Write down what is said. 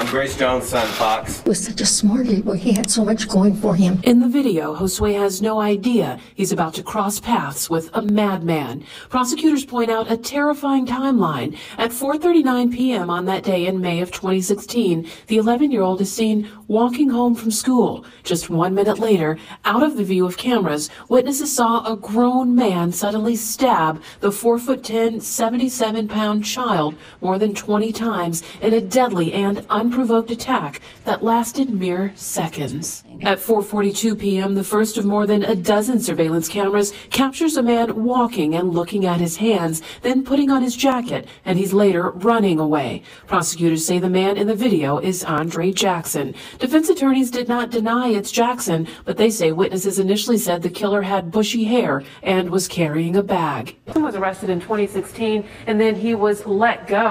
I'm Grace Jones' son, Fox. He was such a smart little boy. He had so much going for him. In the video, Josue has no idea he's about to cross paths with a madman. Prosecutors point out a terrifying timeline. At 4:39 p.m. on that day in May of 2016, the 11-year-old is seen walking home from school. Just 1 minute later, out of the view of cameras, witnesses saw a grown man suddenly stab the 4'10", 77-pound child more than 20 times in a deadly and unprovoked attack that lasted mere seconds. At 4:42 p.m., the first of more than a dozen surveillance cameras captures a man walking and looking at his hands, then putting on his jacket, and he's later running away. Prosecutors say the man in the video is Andre Jackson. Defense attorneys did not deny it's Jackson, but they say witnesses initially said the killer had bushy hair and was carrying a bag. He was arrested in 2016, and then he was let go.